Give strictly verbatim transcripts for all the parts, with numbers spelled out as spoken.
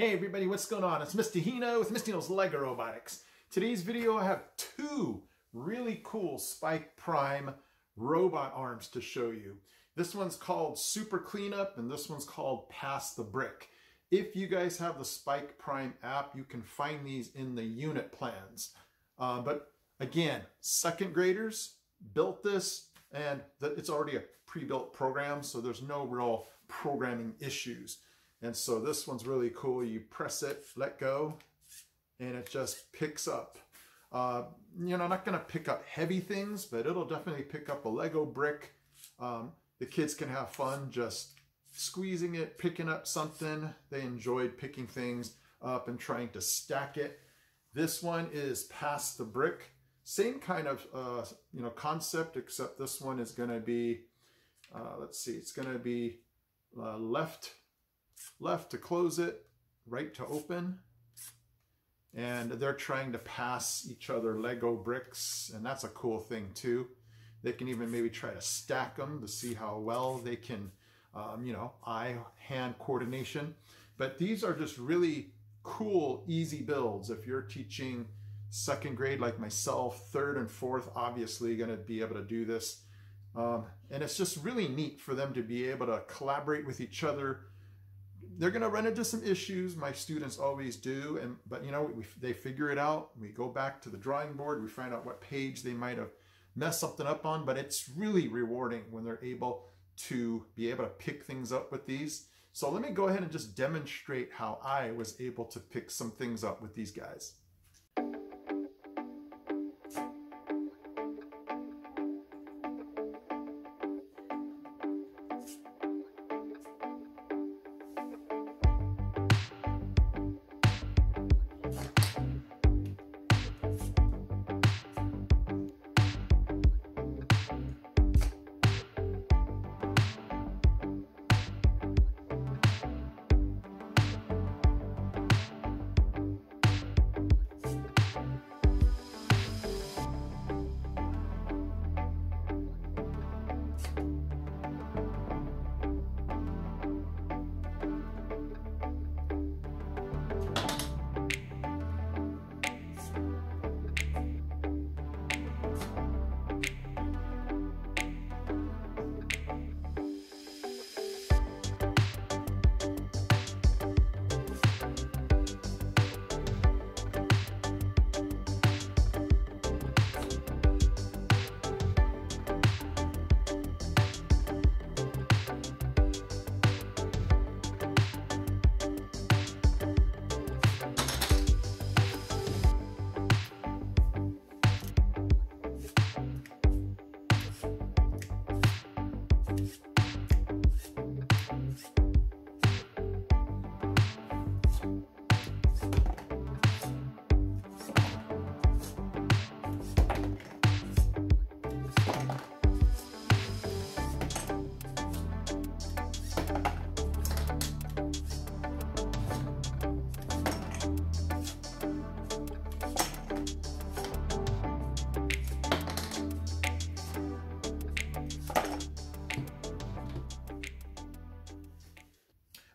Hey everybody, what's going on? It's Mister Hino with Mister Hino's LEGO Robotics. Today's video, I have two really cool Spike Prime robot arms to show you. This one's called Super Cleanup and this one's called Pass the Brick. If you guys have the Spike Prime app, you can find these in the unit plans. Uh, but again, second graders built this and the, it's already a pre-built program, so there's no real programming issues. And so this one's really cool. You press it, let go, and it just picks up. Uh, you know, not going to pick up heavy things, but it'll definitely pick up a Lego brick. Um, the kids can have fun just squeezing it, picking up something. They enjoyed picking things up and trying to stack it. This one is Pass the Brick. Same kind of, uh, you know, concept, except this one is going to be, uh, let's see, it's going to be uh, left left to close it, right to open, and they're trying to pass each other Lego bricks, and that's a cool thing too. They can even maybe try to stack them to see how well they can, um, you know, eye-hand coordination. But these are just really cool, easy builds. If you're teaching second grade like myself, third and fourth, obviously going to be able to do this. Um, and it's just really neat for them to be able to collaborate with each other. They're going to run into some issues. My students always do. And, but you know, we, they figure it out. We go back to the drawing board. We find out what page they might have messed something up on, but it's really rewarding when they're able to be able to pick things up with these. So let me go ahead and just demonstrate how I was able to pick some things up with these guys.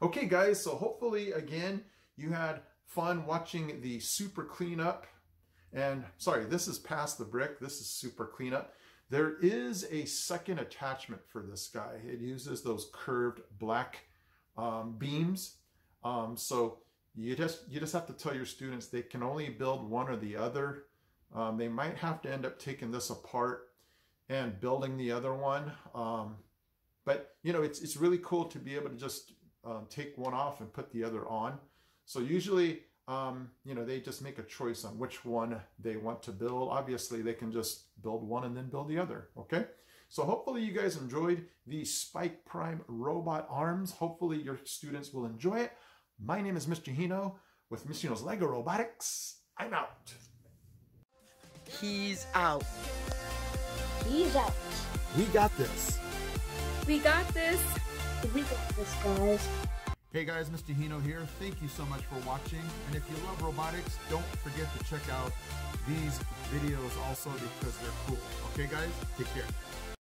Okay guys, so hopefully again you had fun watching the Super Cleanup, and sorry, this is Pass the Brick, this is Super Cleanup. There is a second attachment for this guy. It uses those curved black um, beams, um, so you just you just have to tell your students they can only build one or the other. Um, they might have to end up taking this apart and building the other one, um, but you know, it's it's really cool to be able to just Um, take one off and put the other on. So usually, um, you know, they just make a choice on which one they want to build. Obviously, they can just build one and then build the other, okay? So hopefully you guys enjoyed the Spike Prime robot arms. Hopefully your students will enjoy it. My name is Mister Hino with Mister Hino's LEGO Robotics. I'm out. He's out. He's out. We got this. We got this. We got this, guys. Hey guys, Mister Hino here. Thank you so much for watching. And if you love robotics, don't forget to check out these videos also because they're cool. Okay guys, take care.